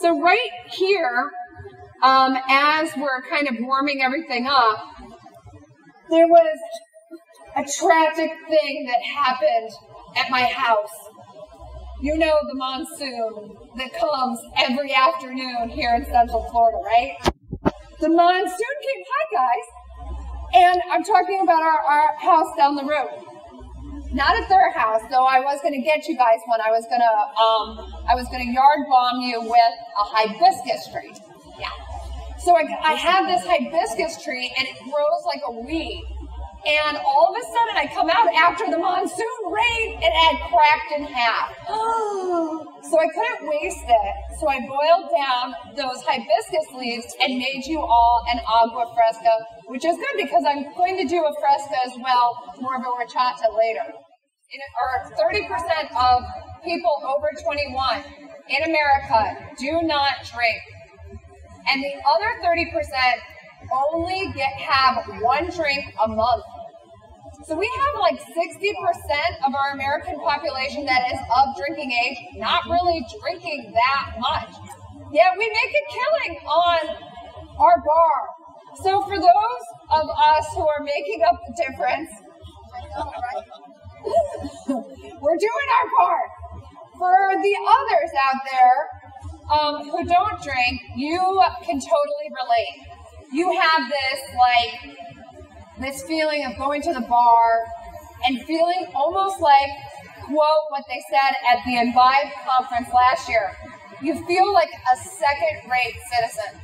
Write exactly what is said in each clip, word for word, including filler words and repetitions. So right here, um, as we're kind of warming everything up, there was a tragic thing that happened at my house. You know the monsoon that comes every afternoon here in Central Florida, right? The monsoon came, hi guys, and I'm talking about our, our house down the road. Not at their house, though I was gonna get you guys one. I was gonna, um, I was gonna yard bomb you with a hibiscus tree, yeah. So I, I had this hibiscus tree and it grows like a weed. And all of a sudden, I come out after the monsoon rain, it had cracked in half. So I couldn't waste it. So I boiled down those hibiscus leaves and made you all an agua fresca, which is good because I'm going to do a fresca as well, more of a horchata later. In, or thirty percent of people over twenty-one in America do not drink. And the other thirty percent only get have one drink a month. So we have like sixty percent of our American population that is of drinking age, not really drinking that much. Yet we make a killing on our bar. So for those of us who are making up the difference, I know, right? We're doing our part. For the others out there um, who don't drink, you can totally relate. You have this like, this feeling of going to the bar and feeling almost like, quote, what they said at the Envive conference last year. You feel like a second-rate citizen.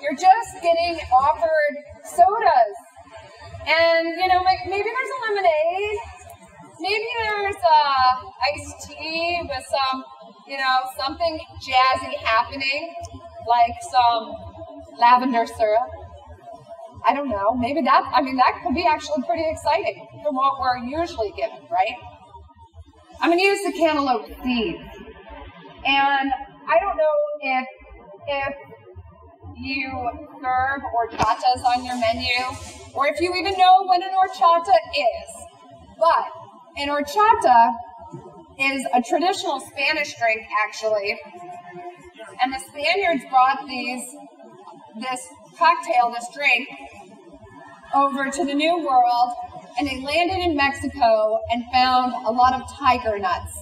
You're just getting offered sodas. And, you know, like maybe there's a lemonade. Maybe there's uh, iced tea with some, you know, something jazzy happening, like some lavender syrup. I don't know, maybe that, I mean, that could be actually pretty exciting from what we're usually given, right? I'm gonna use the cantaloupe seeds. And I don't know if, if you serve horchatas on your menu, or if you even know what an horchata is. But an horchata is a traditional Spanish drink, actually. And the Spaniards brought these this cocktail, this drink, over to the New World, and they landed in Mexico and found a lot of tiger nuts.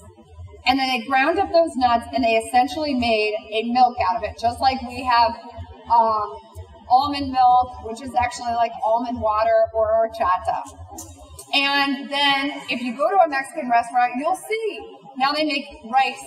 And then they ground up those nuts and they essentially made a milk out of it, just like we have um, almond milk, which is actually like almond water or horchata. And then if you go to a Mexican restaurant, you'll see, now they make rice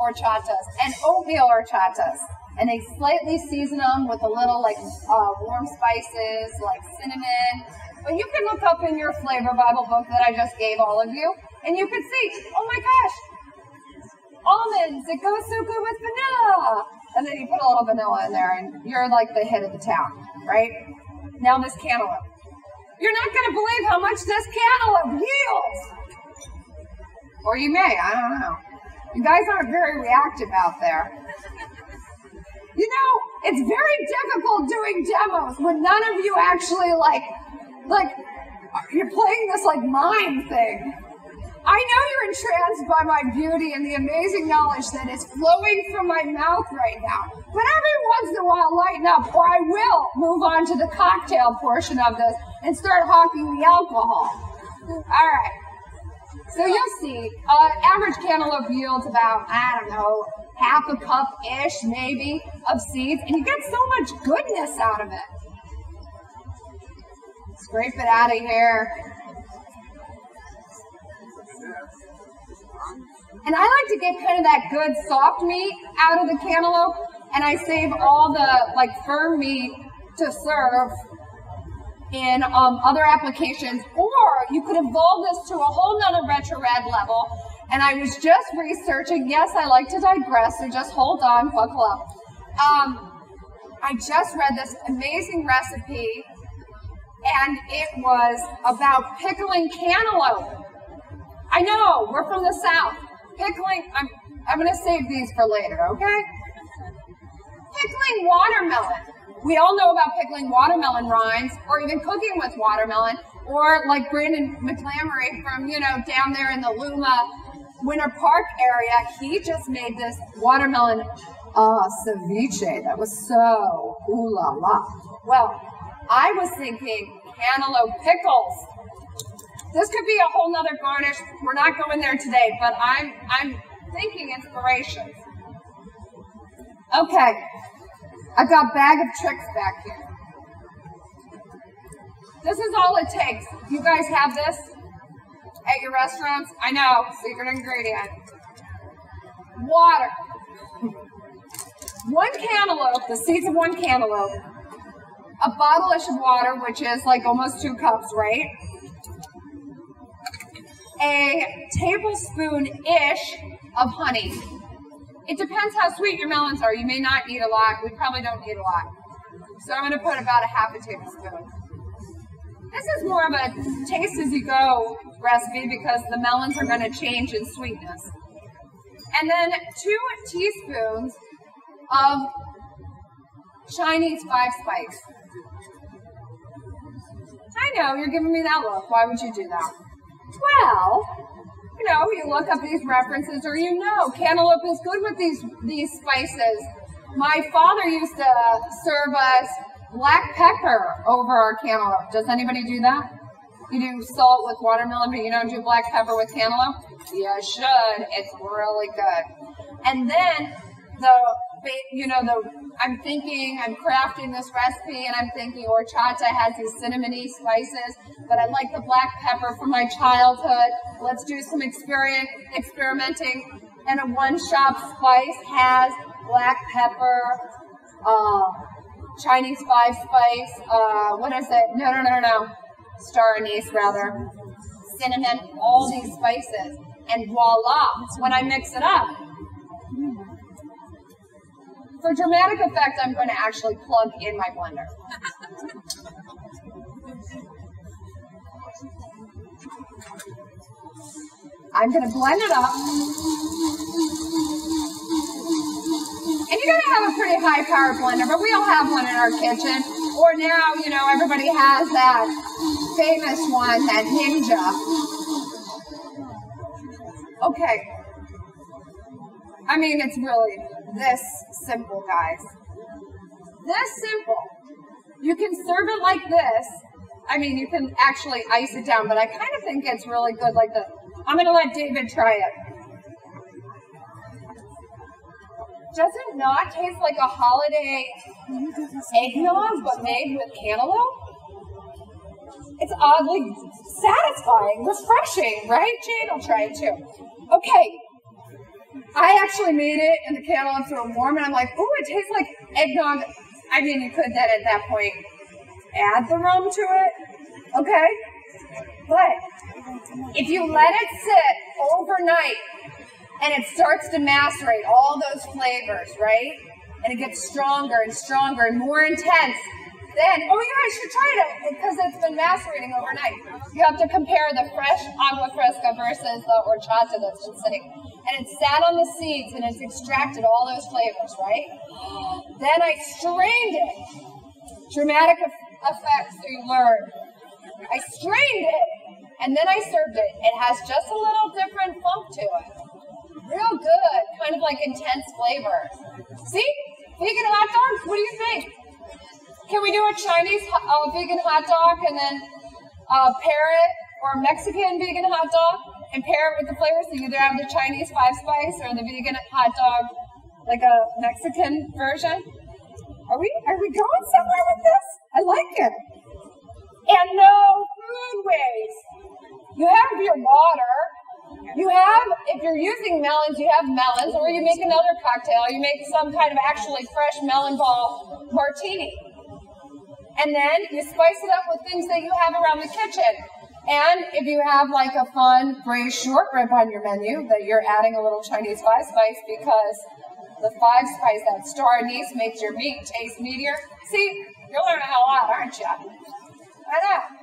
horchatas and oatmeal horchatas. And they slightly season them with a little like uh, warm spices, like cinnamon. But you can look up in your flavor Bible book that I just gave all of you, and you can see, oh my gosh, almonds, it goes so good with vanilla. And then you put a little vanilla in there and you're like the hit of the town, right? Now this cantaloupe. You're not gonna believe how much this cantaloupe yields. Or you may, I don't know. You guys aren't very reactive out there. You know, it's very difficult doing demos when none of you actually like, like, you're playing this like mind thing. I know you're entranced by my beauty and the amazing knowledge that is flowing from my mouth right now. But every once in a while, lighten up, or I will move on to the cocktail portion of this and start hawking the alcohol. All right. So you'll see, uh, average cantaloupe yields about, I don't know, half a cup-ish, maybe, of seeds, and you get so much goodness out of it. Scrape it out of here. And I like to get kind of that good soft meat out of the cantaloupe, and I save all the, like, firm meat to serve in um, other applications, or you could evolve this to a whole nother retrograde level. And I was just researching, yes, I like to digress, so just hold on, buckle up. Um, I just read this amazing recipe, and it was about pickling cantaloupe. I know, we're from the South. Pickling, I'm, I'm gonna save these for later, okay? Pickling watermelon. We all know about pickling watermelon rinds, or even cooking with watermelon, or like Brandon McClamery from, you know, down there in the Luma Winter Park area, he just made this watermelon Ah, ceviche. That was so ooh la la. Well, I was thinking cantaloupe pickles. This could be a whole nother garnish. We're not going there today, but I'm I'm thinking inspirations. Okay. I've got bag of tricks back here. This is all it takes. You guys have this at your restaurants? I know, secret ingredient. Water. One cantaloupe, the seeds of one cantaloupe, a bottle-ish of water, which is like almost two cups, right? A tablespoon-ish of honey. It depends how sweet your melons are. You may not need a lot. We probably don't need a lot. So I'm going to put about a half a tablespoon. This is more of a taste-as-you-go recipe because the melons are going to change in sweetness. And then two teaspoons of Chinese five spice. I know, you're giving me that look. Why would you do that? Well, you know, you look up these references, or you know, cantaloupe is good with these, these spices. My father used to serve us black pepper over our cantaloupe. Does anybody do that? You do salt with watermelon, but you don't do black pepper with cantaloupe? You should. It's really good. And then the, you know, the, I'm thinking, I'm crafting this recipe, and I'm thinking horchata has these cinnamony spices, but I like the black pepper from my childhood. Let's do some experience, experimenting. And a one-shop spice has black pepper, uh, Chinese five spice, uh, what is it? No, no, no, no, star anise rather, cinnamon, all these spices, and voila, when I mix it up. For dramatic effect, I'm going to actually plug in my blender. I'm going to blend it up. And you're going to have a pretty high power blender, but we all have one in our kitchen. Or now, you know, everybody has that famous one, that Ninja. Okay. I mean, it's really this simple, guys. This simple. You can serve it like this. I mean, you can actually ice it down, but I kind of think it's really good like this. I'm going to let David try it. Does it not taste like a holiday eggnog, but made with cantaloupe? It's oddly satisfying, refreshing, right? Jane will try it too. Okay. I actually made it, and the cantaloupe's real warm, and I'm like, ooh, it tastes like eggnog. I mean, you could then at that point add the rum to it, okay? But if you let it sit overnight, and it starts to macerate all those flavors, right? And it gets stronger and stronger and more intense. Then, oh yeah, I should try it because it's been macerating overnight. You have to compare the fresh agua fresca versus the horchata that's been sitting. And it sat on the seeds and it's extracted all those flavors, right? Then I strained it. Dramatic effects, so you learn. I strained it and then I served it. It has just a little different funk to it. Real good, kind of like intense flavor. See, vegan hot dogs, what do you think? Can we do a Chinese uh, vegan hot dog and then uh, pair it, or Mexican vegan hot dog, and pair it with the flavors? So you either have the Chinese five spice or the vegan hot dog, like a Mexican version. Are we, are we going somewhere with this? I like it. And no food waste. You have your water. You have, if you're using melons, you have melons, or you make another cocktail. You make some kind of actually fresh melon ball martini. And then you spice it up with things that you have around the kitchen. And if you have like a fun braised short rib on your menu, that you're adding a little Chinese five spice because the five spice, that star anise, makes your meat taste meatier. See, you're learning a lot, aren't you? I know.